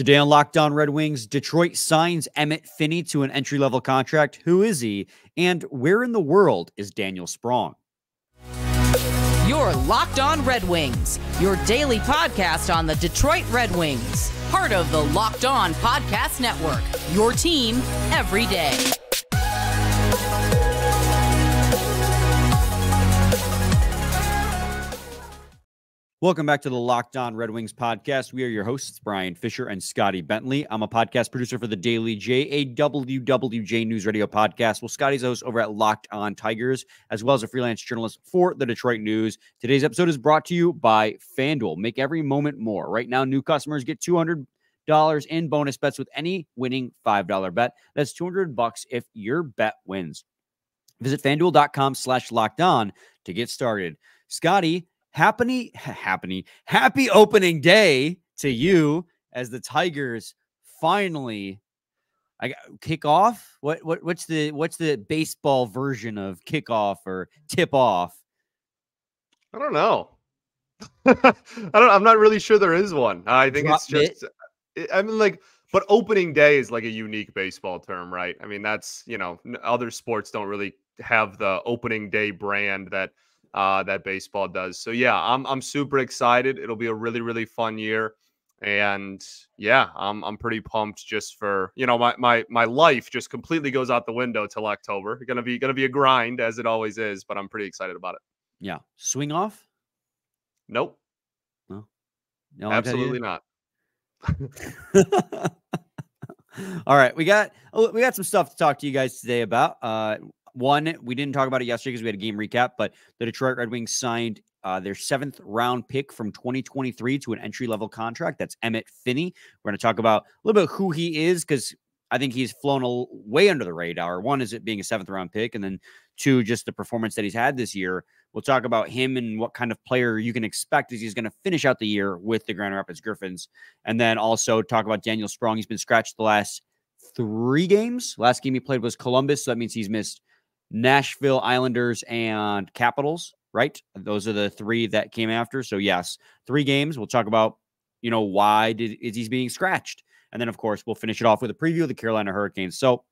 Today on Locked On Red Wings, Detroit signs Emmitt Finnie to an entry-level contract. Who is he? And where in the world is Daniel Sprong? You're Locked On Red Wings, your daily podcast on the Detroit Red Wings. Part of the Locked On Podcast Network, your team every day. Welcome back to the Locked On Red Wings podcast. We are your hosts, Brian Fisher and Scotty Bentley. I'm a podcast producer for The Daily J, a WWJ News Radio podcast. Well, Scotty's a host over at Locked On Tigers, as well as a freelance journalist for the Detroit News. Today's episode is brought to you by FanDuel. Make every moment more. Right now, new customers get $200 in bonus bets with any winning $5 bet. That's $200 if your bet wins. Visit FanDuel.com/LockedOn to get started. Scotty, happy opening day to you as the Tigers finally kick off. What's the baseball version of kickoff or tip off? I don't know. I'm not really sure there is one. I think it's just, I mean, like, but opening day is like a unique baseball term, right? I mean, that's, you know, other sports don't really have the opening day brand that that baseball does. So yeah, I'm super excited. It'll be a really, really fun year. And yeah, I'm pretty pumped just for, you know, my life just completely goes out the window till October. It's gonna be a grind as it always is, but I'm pretty excited about it. Yeah. Swing off? Nope. No, absolutely not. All right. We got some stuff to talk to you guys today about. One, we didn't talk about it yesterday because we had a game recap, but the Detroit Red Wings signed their 7th-round pick from 2023 to an entry-level contract. That's Emmitt Finnie. We're going to talk about a little bit who he is, because I think he's flown way under the radar. One is it being a 7th-round pick, and then two, just the performance that he's had this year. We'll talk about him and what kind of player you can expect as he's going to finish out the year with the Grand Rapids Griffins. And then also talk about Daniel Sprong. He's been scratched the last 3 games. Last game he played was Columbus, so that means he's missed Nashville, Islanders, and Capitals, right? Those are the 3 that came after. So yes, 3 games. We'll talk about, you know, why is he being scratched? And then, of course, we'll finish it off with a preview of the Carolina Hurricanes. So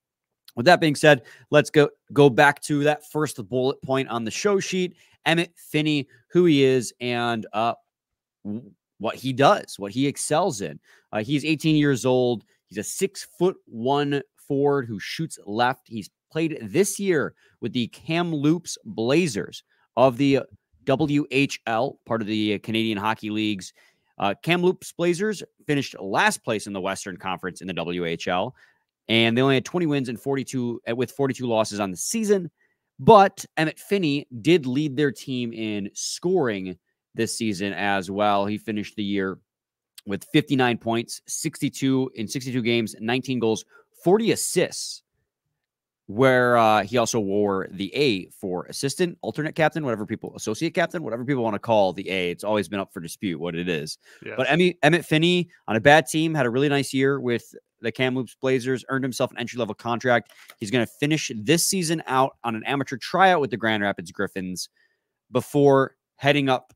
with that being said, let's go back to that first bullet point on the show sheet, Emmitt Finnie, who he is, and what he does, what he excels in. He's 18 years old. He's a 6'1" forward who shoots left. He's played this year with the Kamloops Blazers of the WHL, part of the Canadian Hockey League's. Kamloops Blazers finished last place in the Western Conference in the WHL, and they only had 20 wins and 42 losses on the season. But Emmitt Finnie did lead their team in scoring this season as well. He finished the year with 59 points, 62 games, 19 goals, 40 assists. Where he also wore the A for assistant, alternate captain, associate captain, whatever people want to call the A. It's always been up for dispute what it is. Yeah. But Emmitt Finnie, on a bad team, had a really nice year with the Kamloops Blazers, earned himself an entry-level contract. He's going to finish this season out on an amateur tryout with the Grand Rapids Griffins before heading up,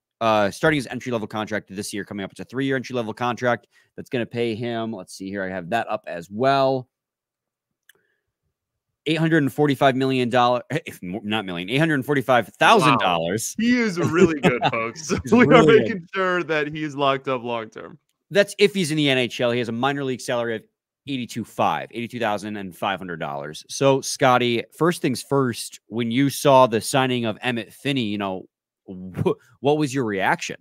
starting his entry-level contract this year, coming up. It's a 3-year entry-level contract that's going to pay him. Let's see here. I have that up as well. $845,000. He is really good, folks. So we really are making sure that he is locked up long term. That's if he's in the NHL. He has a minor league salary of $82,500. So, Scotty, first things first, when you saw the signing of Emmitt Finnie, you know, what was your reaction?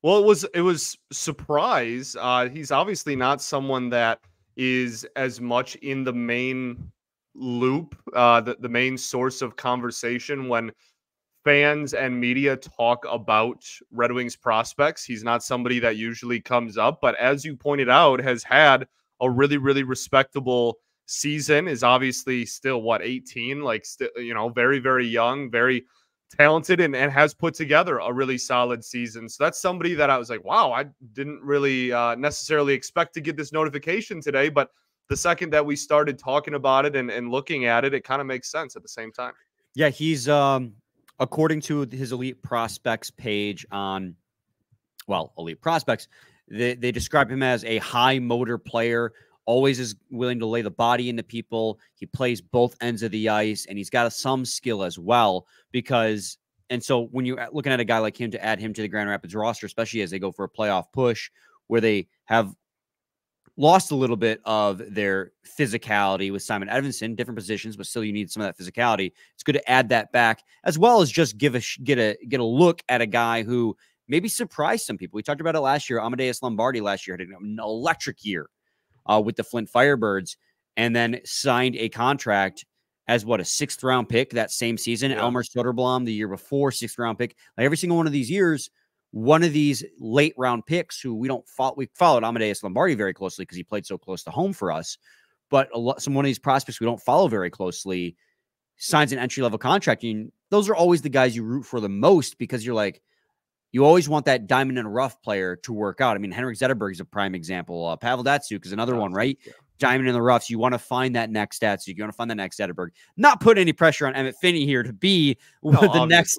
Well, it was surprise. He's obviously not someone that is as much in the main loop, the main source of conversation when fans and media talk about Red Wings prospects. He's not somebody that usually comes up, but as you pointed out, has had a really, really respectable season, is obviously still, 18, you know, very, very young, very talented, and has put together a really solid season. So that's somebody that I was like, wow, I didn't really necessarily expect to get this notification today, but the second that we started talking about it and looking at it, it kind of makes sense at the same time. Yeah, he's, according to his Elite Prospects page on, Elite Prospects, They describe him as a high motor player, always is willing to lay the body into people. He plays both ends of the ice, and he's got some skill as well. Because, and so when you're looking at a guy like him to add him to the Grand Rapids roster, especially as they go for a playoff push where they have lost a little bit of their physicality with Simon Edvinsson, different positions, but still you need some of that physicality. It's good to add that back, as well as just get a look at a guy who maybe surprised some people. We talked about it last year. Amadeus Lombardi last year had an electric year with the Flint Firebirds, and then signed a contract as what, a 6th round pick that same season. Yeah. Elmer Soderblom the year before, 6th round pick. Like every single one of these years, one of these late round picks who we don't follow. We followed Amadeus Lombardi very closely because he played so close to home for us, but one of these prospects we don't follow very closely signs an entry-level contract. And those are always the guys you root for the most, because you're like, you always want that diamond in a rough player to work out. I mean, Henrik Zetterberg is a prime example. Pavel Datsuk is another one, right? Yeah. Diamond in the roughs. You want to find that next Datsuk. You want to find the next Zetterberg. Not put any pressure on Emmitt Finnie here to be the next,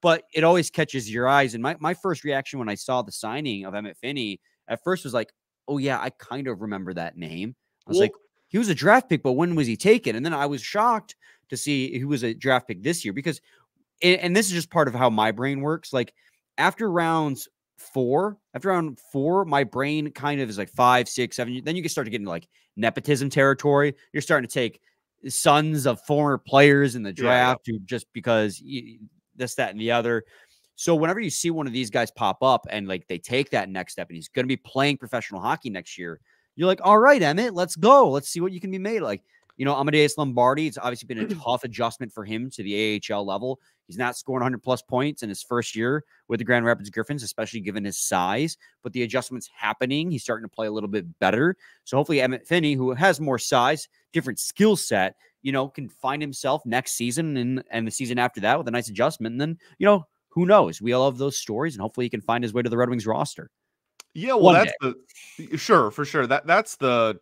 but it always catches your eyes. And my first reaction when I saw the signing of Emmitt Finnie at first was like, oh yeah, I kind of remember that name. I was like, he was a draft pick, but when was he taken? And then I was shocked to see who was a draft pick this year, because, and this is just part of how my brain works. Like, After round four, my brain kind of is like 5, 6, 7. Then you can start to get into like nepotism territory. You're starting to take sons of former players in the draft who just because this, that, and the other. So whenever you see one of these guys pop up and like they take that next step and he's going to be playing professional hockey next year, you're like, all right, Emmitt, let's go. Let's see what you can be made. Like, you know, Amadeus Lombardi, it's obviously been a tough adjustment for him to the AHL level. He's not scoring 100-plus points in his first year with the Grand Rapids Griffins, especially given his size. But the adjustment's happening. He's starting to play a little bit better. So hopefully Emmitt Finnie, who has more size, different skill set, you know, can find himself next season and the season after that with a nice adjustment. And then, you know, who knows? We all love those stories, and hopefully he can find his way to the Red Wings roster. Yeah, well, Sure, for sure. That's the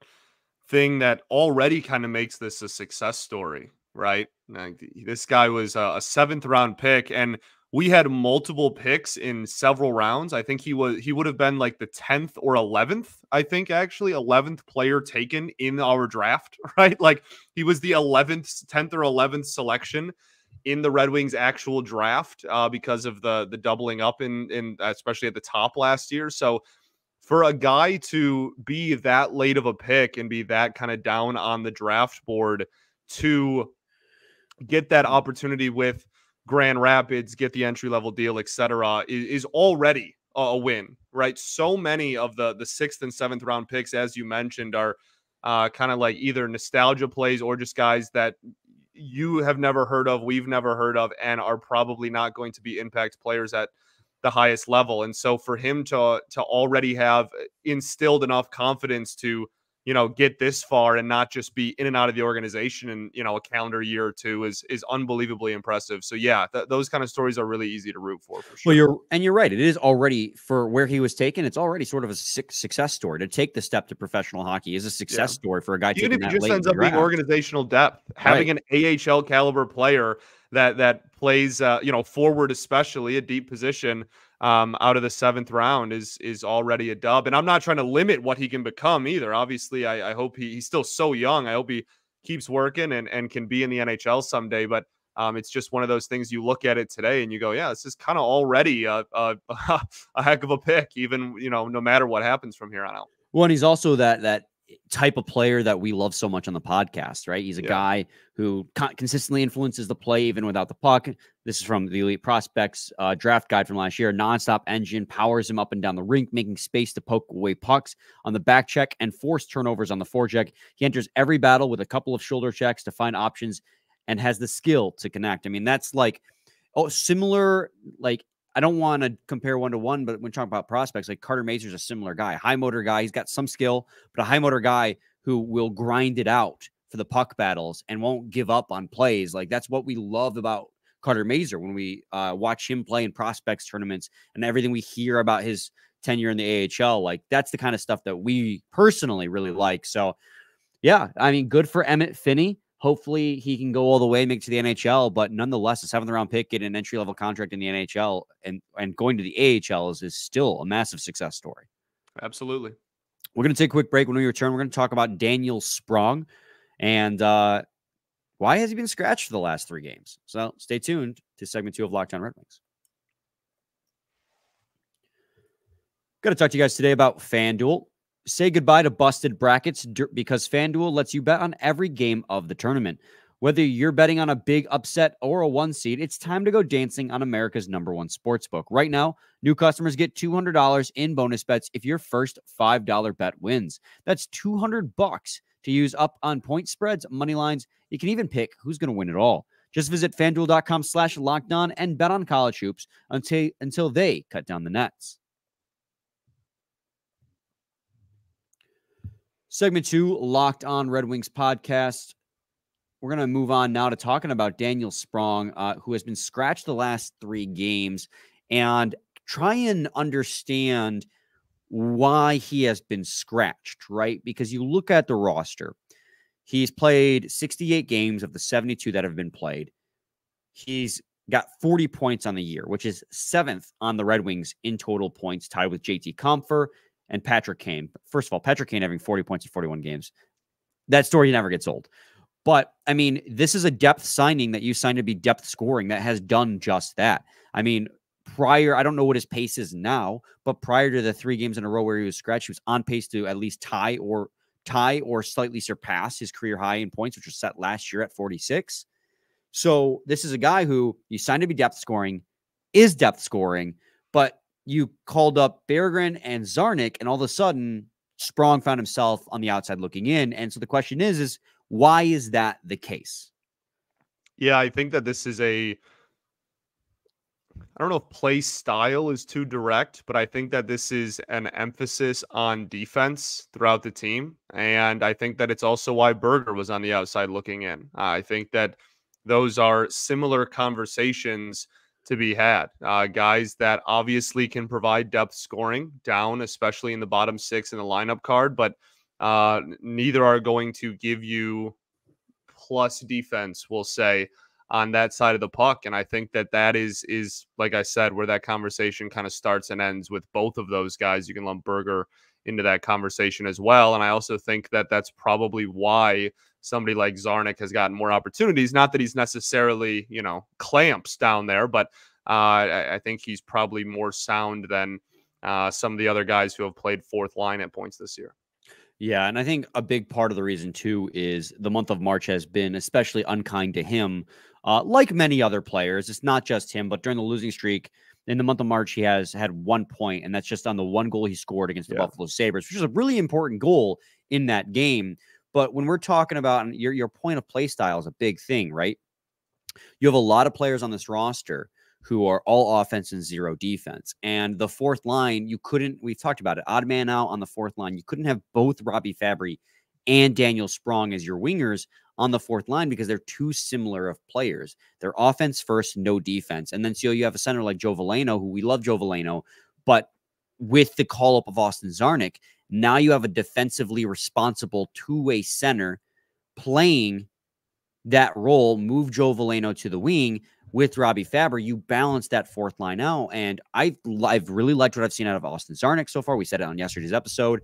thing that already kind of makes this a success story. Right. This guy was a 7th round pick, and we had multiple picks in several rounds. I think he would have been like the 10th or 11th, I think, actually 11th player taken in our draft, right? Like he was the 11th, 10th or 11th selection in the Red Wings actual draft because of the doubling up in especially at the top last year. So for a guy to be that late of a pick and be that kind of down on the draft board to get that opportunity with Grand Rapids, get the entry-level deal, etc., is already a win, right? So many of the 6th and 7th round picks, as you mentioned, are kind of like either nostalgia plays or just guys that you have never heard of, we've never heard of, and are probably not going to be impact players at the highest level. And so for him to already have instilled enough confidence to, you know, get this far and not just be in and out of the organization in, you know, a calendar year or two is unbelievably impressive. So yeah, those kind of stories are really easy to root for sure. Well, you're right. It is already, for where he was taken, it's already sort of a success story. To take the step to professional hockey is a success story for a guy. Even if he just ends up being organizational depth, having an AHL caliber player that plays, you know, forward, especially a deep position, out of the 7th round is already a dub. And I'm not trying to limit what he can become either. Obviously, I hope he's still so young. I hope he keeps working and can be in the NHL someday. But it's just one of those things you look at it today and you go, yeah, this is kind of already a heck of a pick, even, you know, no matter what happens from here on out. Well, and he's also that type of player that we love so much on the podcast, right? He's a guy who consistently influences the play even without the puck. This is from the Elite Prospects draft guide from last year. Nonstop engine powers him up and down the rink, making space to poke away pucks on the back check and force turnovers on the forecheck. He enters every battle with a couple of shoulder checks to find options and has the skill to connect. I mean, that's like, similar, like, I don't want to compare one-to-one, but when talking about prospects, like Carter Mazur is a similar guy, high motor guy. He's got some skill, but a high motor guy who will grind it out for the puck battles and won't give up on plays. Like, that's what we love about Carter Mazur when we watch him play in prospects tournaments and everything we hear about his tenure in the AHL. Like, that's the kind of stuff that we personally really like. So yeah, I mean, good for Emmitt Finnie. Hopefully he can go all the way, make it to the NHL, but nonetheless, a 7th round pick, get an entry-level contract in the NHL and going to the AHL is still a massive success story. Absolutely. We're going to take a quick break. When we return, we're going to talk about Daniel Sprong and why has he been scratched for the last 3 games. So stay tuned to segment 2 of Locked On Red Wings. Got to talk to you guys today about FanDuel. Say goodbye to busted brackets because FanDuel lets you bet on every game of the tournament. Whether you're betting on a big upset or a 1 seed, it's time to go dancing on America's #1 sportsbook. Right now, new customers get $200 in bonus bets if your first $5 bet wins. That's $200 to use up on point spreads, money lines. You can even pick who's going to win it all. Just visit FanDuel.com/LockedOn and bet on college hoops until they cut down the nets. Segment 2, Locked On Red Wings podcast. We're going to move on now to talking about Daniel Sprong, who has been scratched the last 3 games, and try and understand why he has been scratched, right? Because you look at the roster, he's played 68 games of the 72 that have been played. He's got 40 points on the year, which is 7th on the Red Wings in total points, tied with JT Comfer and Patrick Kane. First of all, Patrick Kane having 40 points in 41 games. That story never gets old. But, I mean, this is a depth signing that you signed to be depth scoring that has done just that. I mean, prior, I don't know what his pace is now, but prior to the 3 games in a row where he was scratched, he was on pace to at least tie or slightly surpass his career high in points, which was set last year at 46. So this is a guy who you signed to be depth scoring, is depth scoring, but you called up Berggren and Czarnik, and all of a sudden, Sprong found himself on the outside looking in. And so the question is why is that the case? Yeah, I think that this is I don't know if play style is too direct, but I think that this is an emphasis on defense throughout the team. And I think that it's also why Berger was on the outside looking in. I think that those are similar conversations to be had. Guys that obviously can provide depth scoring down, especially in the bottom 6 in the lineup card, but neither are going to give you plus defense, we'll say, on that side of the puck. And I think that that is, like I said, where that conversation kind of starts and ends with both of those guys. You can lump Berger into that conversation as well. And I also think that that's probably why somebody like Czarnik has gotten more opportunities. Not that he's necessarily, you know, clamps down there, but I think he's probably more sound than some of the other guys who have played 4th line at points this year. Yeah, and I think a big part of the reason, too, is the month of March has been especially unkind to him, like many other players. It's not just him, but during the losing streak, in the month of March, he has had 1 point, and that's just on the 1 goal he scored against the Buffalo Sabres, which is a really important goal in that game. But when we're talking about, and your point of play style is a big thing, right? You have a lot of players on this roster who are all offense and 0 defense. And the 4th line, we've talked about it, odd man out on the 4th line. You couldn't have both Robby Fabbri and Daniel Sprong as your wingers on the 4th line because they're too similar of players. They're offense first, no defense. And then so you have a center like Joe Veleno, who we love Joe Veleno, but with the call-up of Austin Czarnik, now you have a defensively responsible 2-way center playing that role, move Joe Veleno to the wing. With Robby Fabbri, you balance that 4th line out, and I've really liked what I've seen out of Austin Czarnik so far. We said it on yesterday's episode.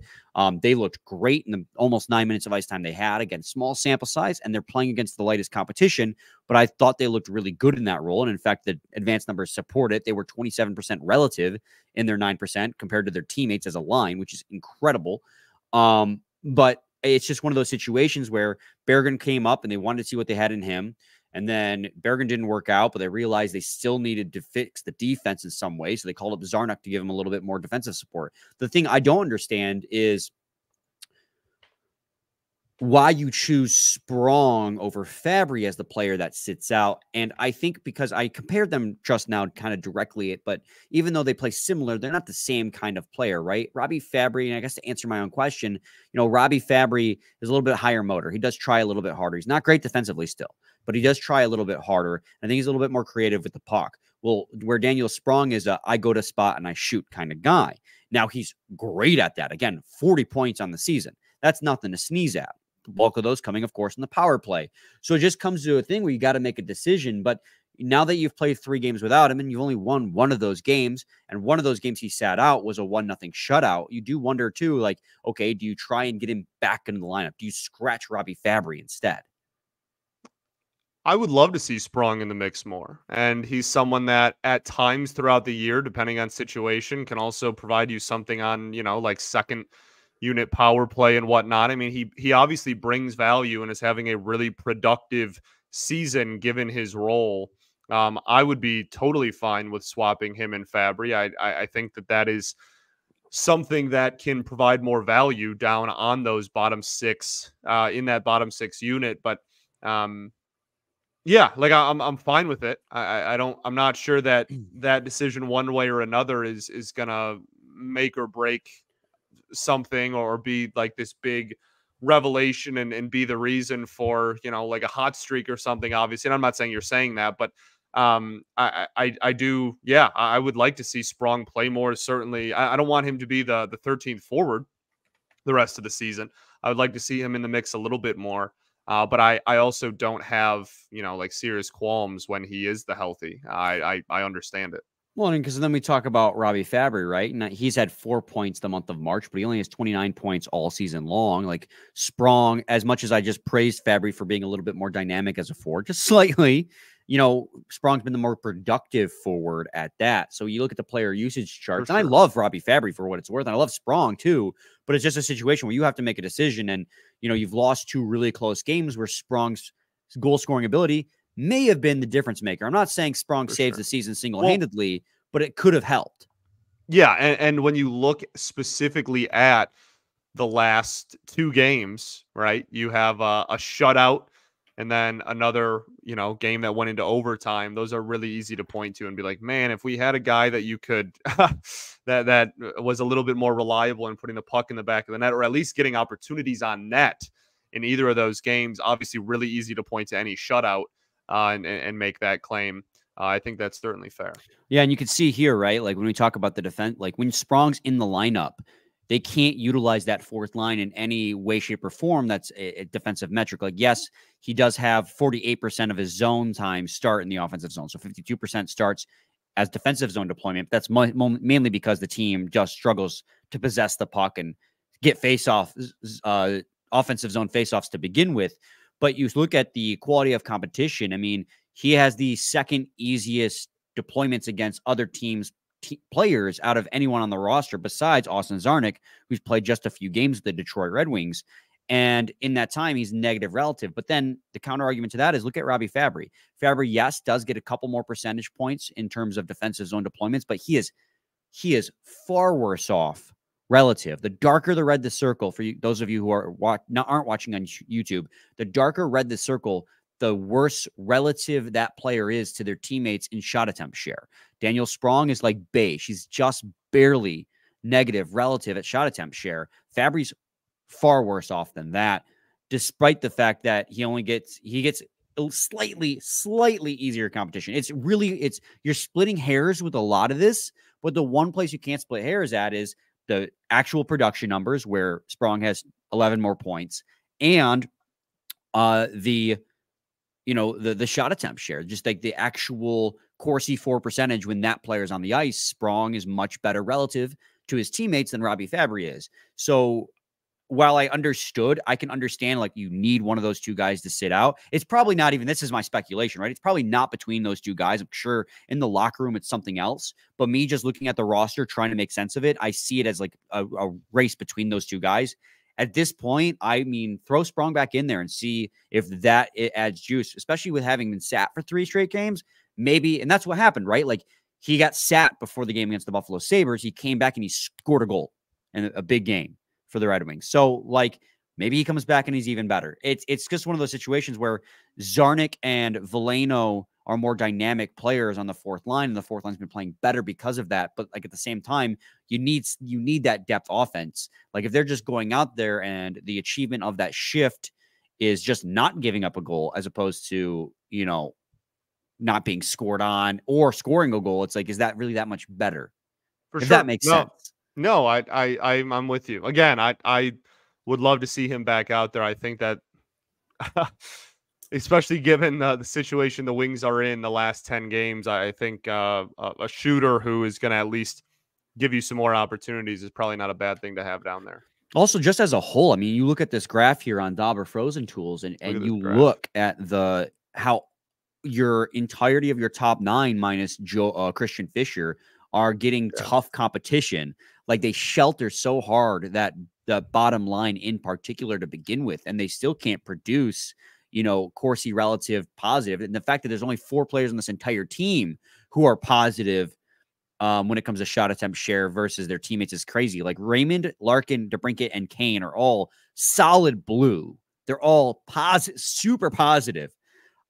They looked great in the almost 9 minutes of ice time they had. Again, small sample size, and they're playing against the lightest competition, but I thought they looked really good in that role, and in fact, the advanced numbers support it. They were 27% relative in their 9% compared to their teammates as a line, which is incredible, but it's just one of those situations where Berggren came up, and they wanted to see what they had in him. And then Berggren didn't work out, but they realized they still needed to fix the defense in some way. So they called up Czarnik to give him a little bit more defensive support. The thing I don't understand is why you choose Sprong over Fabbri as the player that sits out. And I think because I compared them just now kind of directly, but even though they play similar, they're not the same kind of player, right? Robby Fabbri, and I guess to answer my own question, you know, Robby Fabbri is a little bit higher motor. He does try a little bit harder. He's not great defensively still, but he does try a little bit harder. I think he's a little bit more creative with the puck. Well, where Daniel Sprong is I go to spot and I shoot kind of guy. Now he's great at that. Again, 40 points on the season. That's nothing to sneeze at. The bulk of those coming, of course, in the power play. So it just comes to a thing where you got to make a decision. But now that you've played 3 games without him and you've only won one of those games, and one of those games he sat out was a 1-0 shutout, you do wonder too, like, okay, do you try and get him back into the lineup? Do you scratch Robby Fabbri instead? I would love to see Sprong in the mix more. And he's someone that at times throughout the year, depending on situation, can also provide you something on, you know, like second unit power play and whatnot. I mean, he obviously brings value and is having a really productive season given his role. I would be totally fine with swapping him and Fabbri. I think that that is something that can provide more value down on those bottom 6 in that bottom 6 unit. But yeah, like I'm fine with it. I'm not sure that that decision one way or another is gonna make or break something or be like this big revelation and be the reason for, you know, like a hot streak or something, obviously. And I'm not saying you're saying that, but I do. Yeah, I would like to see Sprong play more. Certainly. I don't want him to be the 13th forward the rest of the season. I would like to see him in the mix a little bit more. But I also don't have, you know, like serious qualms when he is the healthy. I understand it. Well, and because then we talk about Robby Fabbri, right? And he's had 4 points the month of March, but he only has 29 points all season long. Like Sprong, as much as I just praised Fabbri for being a little bit more dynamic as a forward, just slightly, you know, Sprong's been the more productive forward at that. So you look at the player usage charts, and I love Robby Fabbri for what it's worth, and I love Sprong too, but it's just a situation where you have to make a decision, and, you know, you've lost 2 really close games where Sprong's goal-scoring ability may have been the difference maker. I'm not saying Sprong saves the season single-handedly, but it could have helped. Yeah, and when you look specifically at the last 2 games, right, you have a shutout and then another, you know, game that went into overtime. Those are really easy to point to and be like, man, if we had a guy that you could, that was a little bit more reliable in putting the puck in the back of the net, or at least getting opportunities on net in either of those games, obviously really easy to point to any shutout and make that claim. I think that's certainly fair. Yeah, and you can see here, right, like when we talk about the defense, like when Sprong's in the lineup, they can't utilize that 4th line in any way, shape, or form that's a defensive metric. Like, yes, he does have 48% of his zone time start in the offensive zone, so 52% starts as defensive zone deployment. That's mainly because the team just struggles to possess the puck and get face-off, offensive zone face-offs to begin with. But you look at the quality of competition. I mean, he has the 2nd easiest deployments against other teams' players out of anyone on the roster besides Austin Czarnik, who's played just a few games with the Detroit Red Wings. And in that time, he's negative relative. But then the counter argument to that is look at Robby Fabbri. Fabbri, yes, does get a couple more percentage points in terms of defensive zone deployments, but he is far worse off relative. The darker the red the circle, for you, those of you who aren't watching on YouTube, the darker red the circle, the worse relative that player is to their teammates in shot attempt share. Daniel Sprong is like beige. He's just barely negative relative at shot attempt share. Fabri's far worse off than that, despite the fact that he gets slightly easier competition. It's you're splitting hairs with a lot of this, but the one place you can't split hairs at is the actual production numbers where Sprong has 11 more points and the shot attempt share, just like the actual Corsi 4% when that player's on the ice. Sprong is much better relative to his teammates than Robby Fabbri is. So while I can understand, like, you need one of those 2 guys to sit out. It's probably not even, this is my speculation, right? It's probably not between those 2 guys. I'm sure in the locker room, it's something else, but me just looking at the roster, trying to make sense of it, I see it as like a race between those 2 guys. At this point, I mean, throw Sprong back in there and see if it adds juice, especially with having been sat for 3 straight games. Maybe, and that's what happened, right? Like, he got sat before the game against the Buffalo Sabres. He came back and he scored a goal in a big game for the Red Wings. So, like, maybe he comes back and he's even better. It's just one of those situations where Czarnik and Veleno are more dynamic players on the 4th line, and the 4th line's been playing better because of that. But, like, at the same time, you need that depth offense. Like, if they're just going out there and the achievement of that shift is just not giving up a goal as opposed to, you know, not being scored on or scoring a goal, it's like, is that really that much better? For if sure. That makes sense. No, I'm with you. Again, I would love to see him back out there. I think that especially given the situation the Wings are in the last 10 games. I think a shooter who is going to at least give you some more opportunities is probably not a bad thing to have down there. Also, just as a whole, I mean, you look at this graph here on Dauber Frozen Tools, and you look at the how your entirety of your top nine minus Christian Fisher are getting tough competition. Like, they shelter so hard that the bottom line in particular to begin with, and they still can't produce, you know, Corsi relative positive. And the fact that there's only four players on this entire team who are positive when it comes to shot attempt share versus their teammates is crazy. Like, Raymond, Larkin, DeBrincat, and Kane are all solid blue. They're all positive, super positive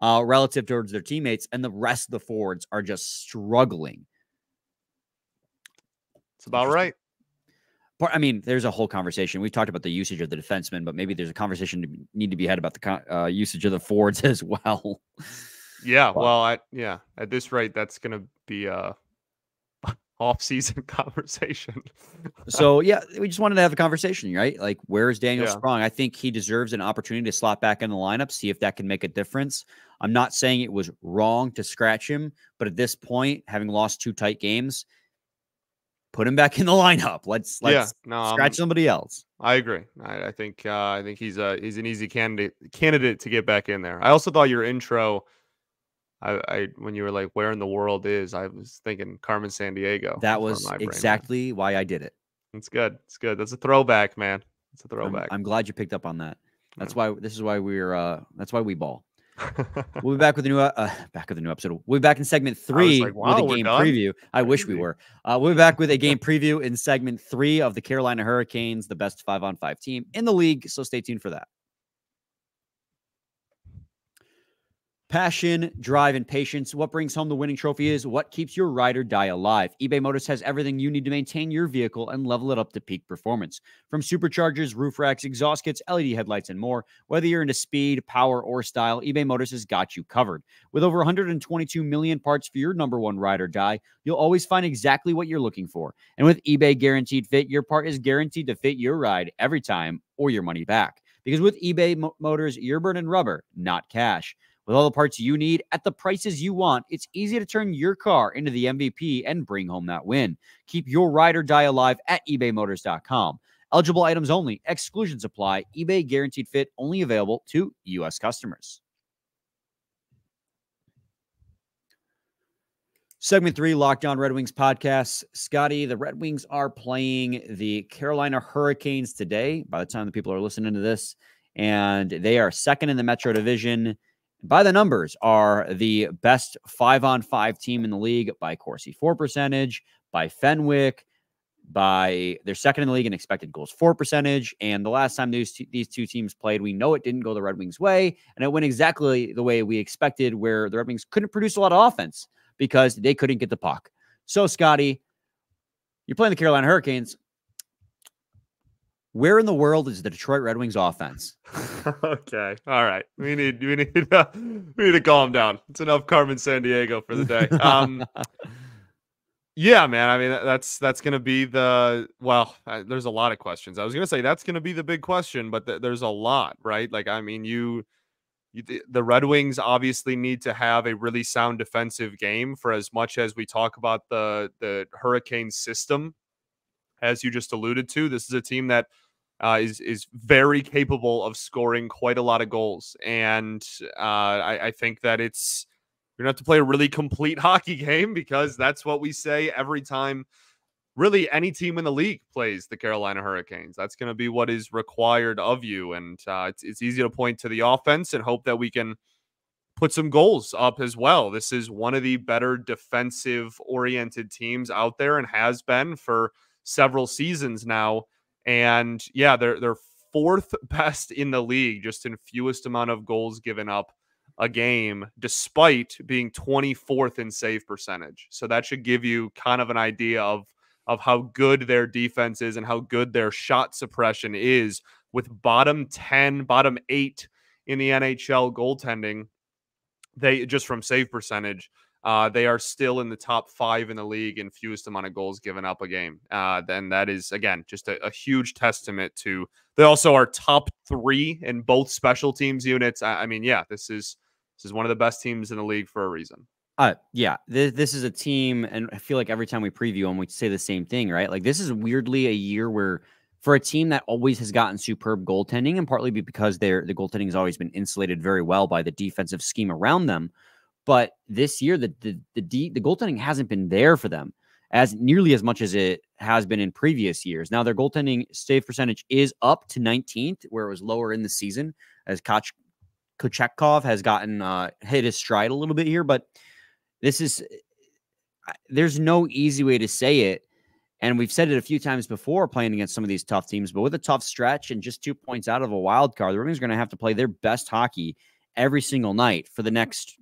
relative towards their teammates, and the rest of the forwards are just struggling. It's about right. I mean, there's a whole conversation. We've talked about the usage of the defensemen, but maybe there's a conversation to need to be had about the usage of the forwards as well. Yeah, well, yeah, at this rate, that's going to be off-season conversation. So, yeah, we just wanted to have a conversation, right? Like, where is Daniel Sprong? I think he deserves an opportunity to slot back in the lineup, see if that can make a difference. I'm not saying it was wrong to scratch him, but at this point, having lost two tight games, put him back in the lineup. Let's scratch somebody else. I agree. I think he's an easy candidate to get back in there. I also thought your intro, when you were like, "Where in the world is?" I was thinking Carmen Sandiego. That was exactly why I did it. It's good. It's good. That's a throwback, man. It's a throwback. I'm glad you picked up on that. That's why we ball. We'll be back with a new episode. We'll be back in segment three with a game preview. I wish we were. We'll be back with a game preview in segment three of the Carolina Hurricanes, the best 5-on-5 team in the league. So stay tuned for that. Passion, drive, and patience. What brings home the winning trophy is what keeps your ride or die alive. eBay Motors has everything you need to maintain your vehicle and level it up to peak performance. From superchargers, roof racks, exhaust kits, LED headlights, and more, whether you're into speed, power, or style, eBay Motors has got you covered. With over 122 million parts for your #1 ride or die, you'll always find exactly what you're looking for. And with eBay Guaranteed Fit, your part is guaranteed to fit your ride every time or your money back. Because with eBay Motors, you're burning rubber, not cash. With all the parts you need at the prices you want, it's easy to turn your car into the MVP and bring home that win. Keep your ride or die alive at ebaymotors.com. Eligible items only. Exclusions apply. eBay Guaranteed Fit only available to U.S. customers. Segment 3, Locked On Red Wings podcast. Scotty, the Red Wings are playing the Carolina Hurricanes today by the time the people are listening to this, and they are second in the Metro Division. By the numbers are the best 5-on-5 team in the league by Corsi .4%, by Fenwick, by they're second in the league in expected goals .4%. And the last time these two teams played, we know it didn't go the Red Wings' way, and it went exactly the way we expected, where the Red Wings couldn't produce a lot of offense because they couldn't get the puck. So, Scotty, you're playing the Carolina Hurricanes. Where in the world is the Detroit Red Wings offense? Okay. All right. We need to calm down. It's enough Carmen Sandiego for the day. Yeah, man. I mean, that's going to be there's a lot of questions. I was going to say that's going to be the big question, but there's a lot, right? Like, I mean, the Red Wings obviously need to have a really sound defensive game for as much as we talk about the Hurricane system. As you just alluded to, this is a team that is very capable of scoring quite a lot of goals. And I think that you're going to have to play a really complete hockey game, because that's what we say every time really any team in the league plays the Carolina Hurricanes. That's going to be what is required of you. And it's easy to point to the offense and hope that we can put some goals up as well. This is one of the better defensive-oriented teams out there and has been for several seasons now, and yeah, they're fourth best in the league, just in fewest amount of goals given up a game, despite being 24th in save percentage. So that should give you kind of an idea of how good their defense is and how good their shot suppression is, with bottom 8 in the NHL goaltending. They just from save percentage. They are still in the top five in the league in fewest amount of goals given up a game. Then that is, again, just a huge testament to. They also are top three in both special teams units. I mean, yeah, this is one of the best teams in the league for a reason. Yeah, this is a team, and I feel like every time we preview them, we say the same thing, right? Like, this is weirdly a year where, for a team that always has gotten superb goaltending, and partly because the goaltending has always been insulated very well by the defensive scheme around them, but this year the goaltending hasn't been there for them as nearly as much as it has been in previous years. Now their goaltending save percentage is up to 19th, where it was lower in the season, as Kochetkov has gotten hit his stride a little bit here, but there's no easy way to say it. And we've said it a few times before playing against some of these tough teams, but with a tough stretch and just 2 points out of a wild card, the Red Wings are going to have to play their best hockey every single night for the next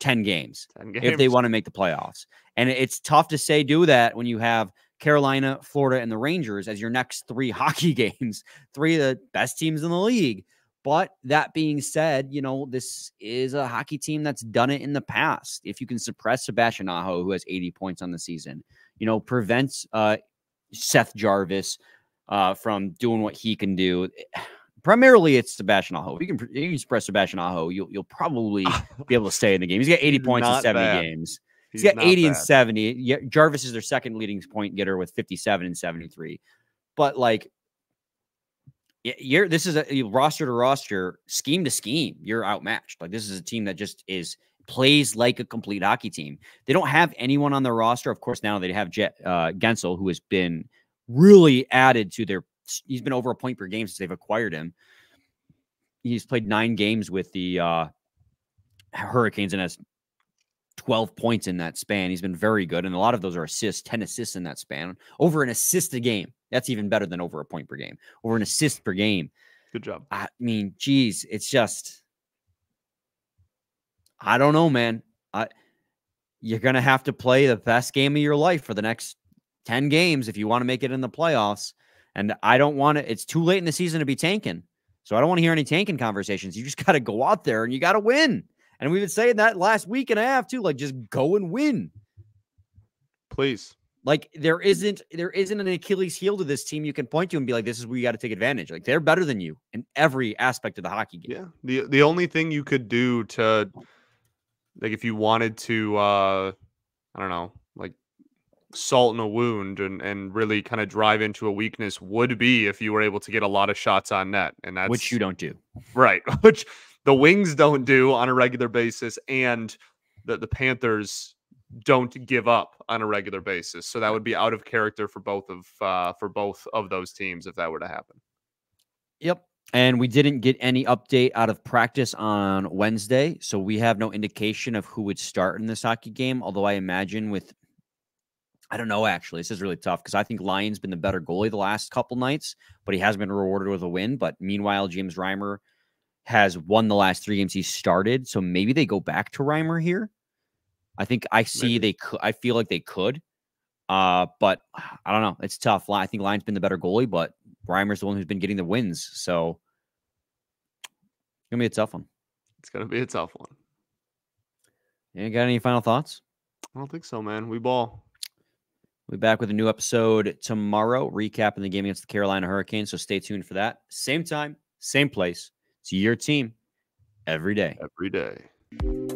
10 games, if they want to make the playoffs. And it's tough to say do that when you have Carolina, Florida, and the Rangers as your next three hockey games, three of the best teams in the league. But that being said, you know, this is a hockey team that's done it in the past. If you can suppress Sebastian Aho, who has 80 points on the season, you know, prevents Seth Jarvis from doing what he can do. Primarily, it's Sebastian Aho. If you can suppress Sebastian Aho, you'll probably be able to stay in the game. He's got 80 points in 70 games. He's got 80 and 70. Yeah, Jarvis is their second leading point getter with 57 and 73. But, like, this is a roster to roster, scheme to scheme. You're outmatched. Like, this is a team that just plays like a complete hockey team. They don't have anyone on their roster. Of course, now they have Gensel, who has been really added to their. He's been over a point per game since they've acquired him. He's played 9 games with the Hurricanes and has 12 points in that span. He's been very good, and a lot of those are assists. 10 assists in that span, over an assist a game. That's even better than over a point per game, or an assist per game. Good job. I mean, geez, it's just, I don't know, man. You're going to have to play the best game of your life for the next 10 games if you want to make it in the playoffs. And I don't want to, it's too late in the season to be tanking. So I don't want to hear any tanking conversations. You just got to go out there and you got to win. And we've been saying that last week and a half too, like, just go and win. Please. Like, there isn't an Achilles heel to this team you can point to and be like, this is where you got to take advantage. Like, they're better than you in every aspect of the hockey game. Yeah. The only thing you could do to, like, if you wanted to, I don't know, like, salt in a wound and really kind of drive into a weakness would be if you were able to get a lot of shots on net. And that's which you don't do. Right. Which the Wings don't do on a regular basis, and the Panthers don't give up on a regular basis. So that would be out of character for both of those teams if that were to happen. Yep. And we didn't get any update out of practice on Wednesday, so we have no indication of who would start in this hockey game, although I imagine with, I don't know, actually. This is really tough because I think Lyon's been the better goalie the last couple nights, but he has been rewarded with a win. But meanwhile, James Reimer has won the last 3 games he started, so maybe they go back to Reimer here. I think I see they could. I feel like they could, but I don't know. It's tough. I think Lyon's been the better goalie, but Reimer's the one who's been getting the wins. So it's gonna be a tough one. It's gonna be a tough one. You got any final thoughts? I don't think so, man. We ball. We'll be back with a new episode tomorrow, recapping the game against the Carolina Hurricanes. So stay tuned for that. Same time, same place. It's your team every day. Every day.